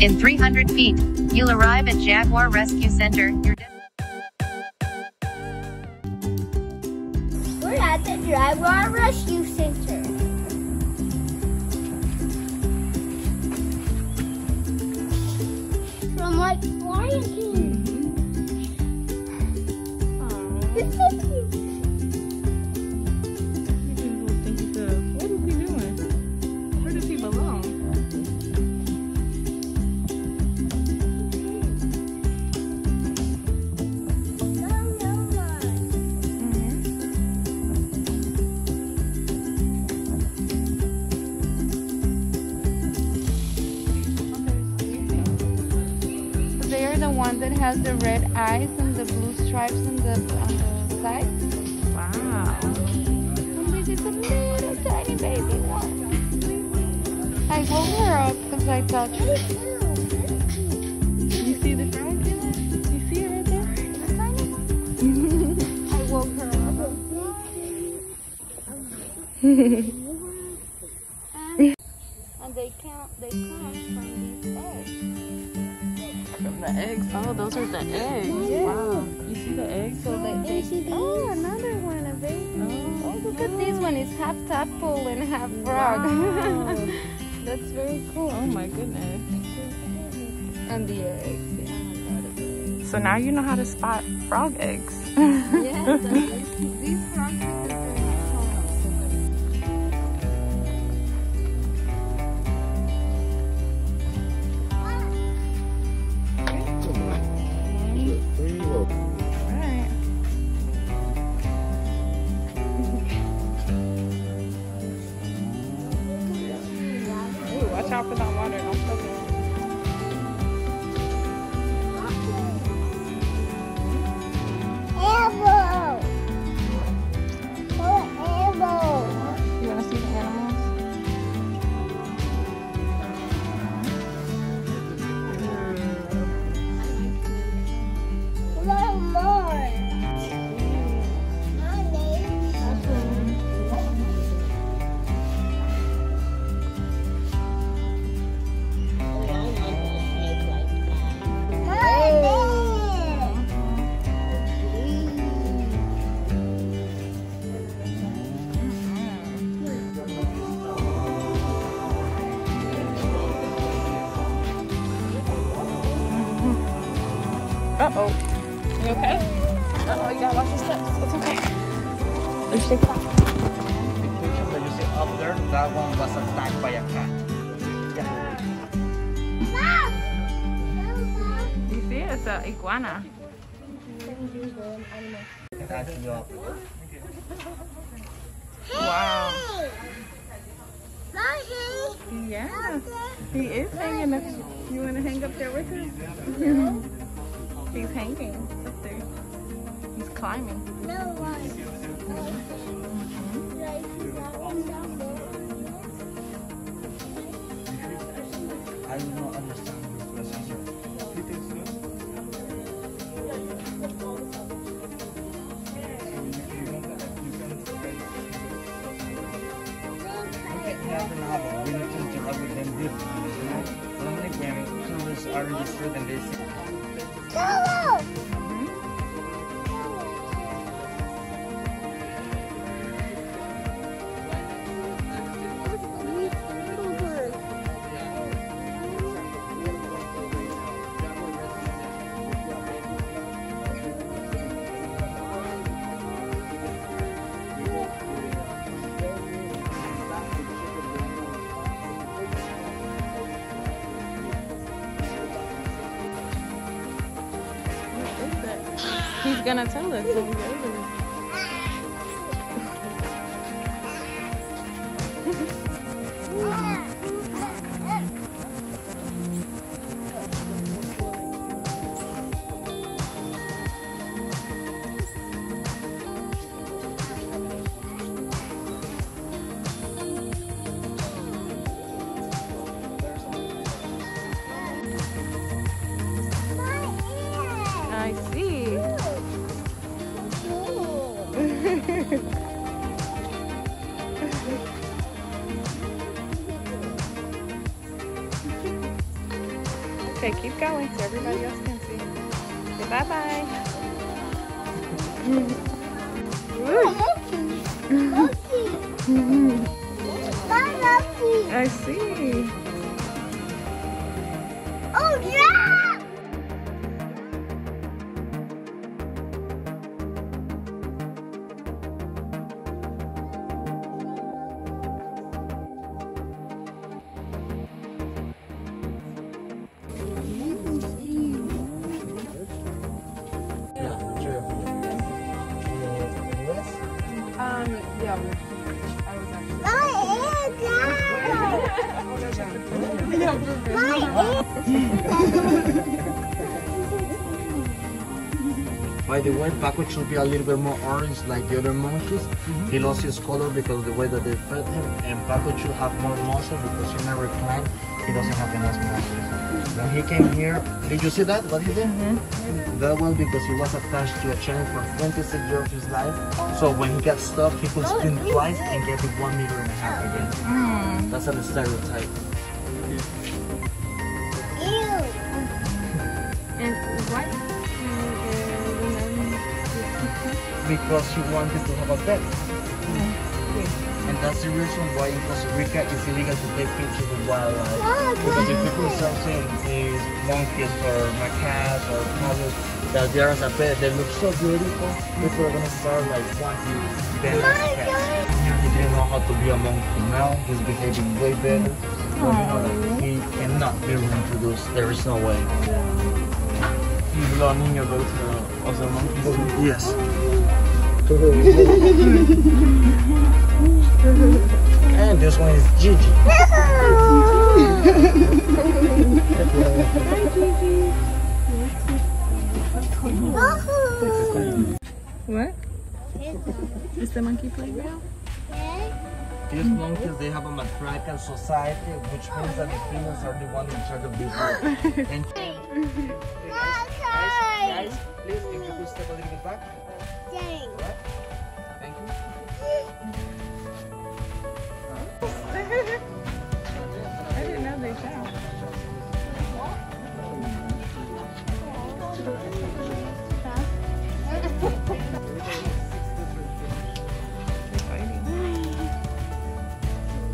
In 300 feet, you'll arrive at Jaguar Rescue Center. We're at the Jaguar Rescue Center. From like Lion King. The one that has the red eyes and the blue stripes on the sides. Wow. And this is a little tiny baby one. I woke her up because I thought she was cute. You see the frog? You see it right there? A tiny one. I woke her up. And they come from these eggs. The eggs. Oh, those are the eggs. Yeah. Wow. You see the eggs? So the eggs. Oh, another one, a baby. Oh, look at this one. It's half tadpole and half frog. Wow. That's very cool. Oh my goodness. And the eggs. Yeah. So now you know how to spot frog eggs. Yeah. These frog eggs are very out for that water. Don't soak it. Animal. Oh, animal. You want to see the animals? No more. Uh-oh. You okay? Uh-oh, you gotta watch your steps. It's okay. You should clap. The picture that you see up there, that one was attacked by a cat. Yeah. You see? It's an iguana. Hey! Wow. Loki! Yeah. He is hanging up. You want to hang up there with him? He's hanging up there. He's climbing. No one. I do not understand this question, sir. Do you think so? Okay, never know. We need to interact with them differently, you know? Only when tourists are registered and they see. Hello! He's gonna tell us when we go over there. I see. Cool. Okay, keep going so everybody else can see. Say bye-bye. Loki. I see. Oh, yeah! By the way, Paco should be a little bit more orange like the other monkeys. Mm-hmm. He lost his color because of the way that they fed him, and Paco should have more muscle because he never climbed. He doesn't have enough muscles. When he came here, did you see that? What he did? Mm-hmm. That one because he was attached to a chain for 26 years of his life. So when he got stuck, he could spin twice and get to 1.5 meters again. Mm. That's a stereotype. Because he wanted to have a pet. Mm-hmm. And that's the reason why in Costa Rica it's illegal to take pictures of wildlife. Because if people start seeing these monkeys or macaws or cows that they are as a pet, they look so beautiful, people are gonna start like wanting them as pets. He didn't know how to be a monkey now, he's behaving way better. But you know that he cannot be reintroduced, there is no way. He's learning about other monkeys. Yes. And this one is Gigi. What? Is the monkey playground? These monkeys, they have a matriarchal society, which means that the females are the ones in charge of this world. And guys, please, if you could step a little bit back. Dang. What? Thank you. I didn't know they found.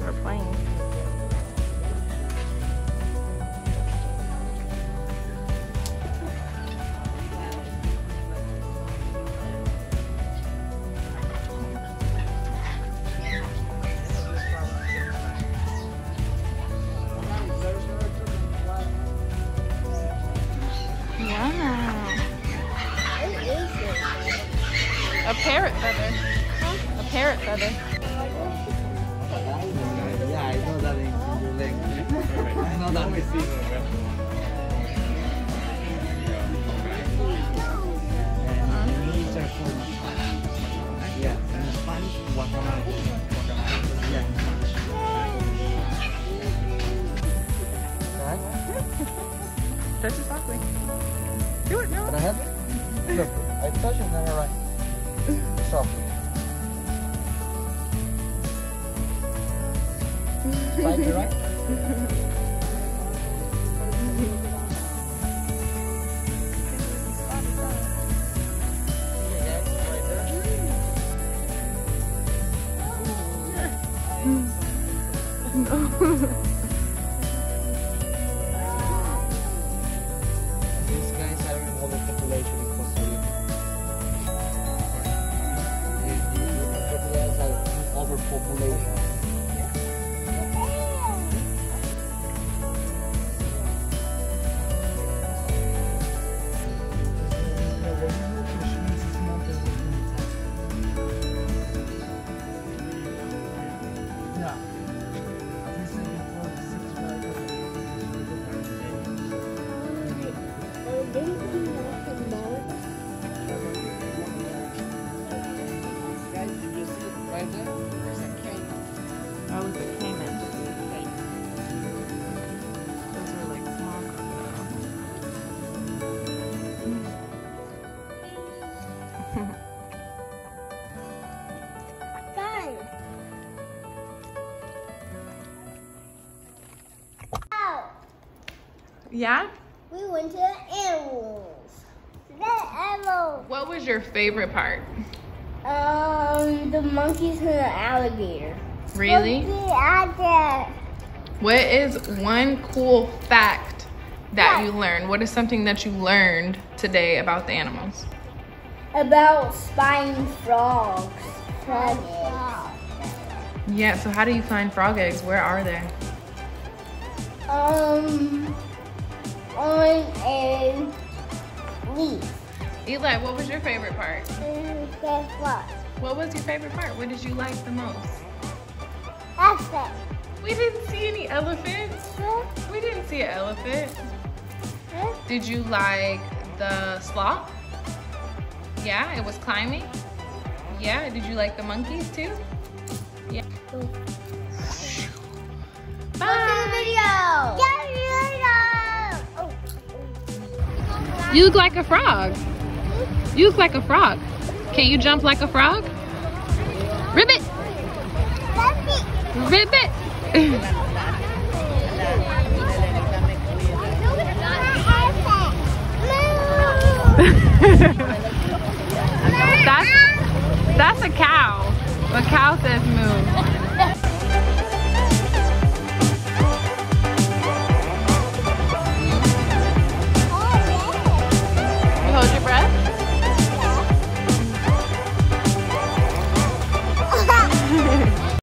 They're playing. Touch it softly. Do it, no. Can I have it? Look, I touch it, never right. Softly. 5 right? No. Yeah? we went to the animals. What was your favorite part? The monkeys and the alligator. Really? What is one cool fact that you learned? What is something that you learned today about the animals? About spying frogs. Frog eggs. Yeah, so how do you find frog eggs? Where are they? On a leaf. Eli, what was your favorite part? Guess what? What was your favorite part? What did you like the most? Elephant. We didn't see any elephants. Huh? We didn't see an elephant. Huh? Did you like the sloth? Yeah, it was climbing. Yeah, did you like the monkeys too? Yeah. Bye. Welcome to the video. You look like a frog. You look like a frog. Can you jump like a frog? Ribbit! Ribbit! That's a cow. A cow says moo.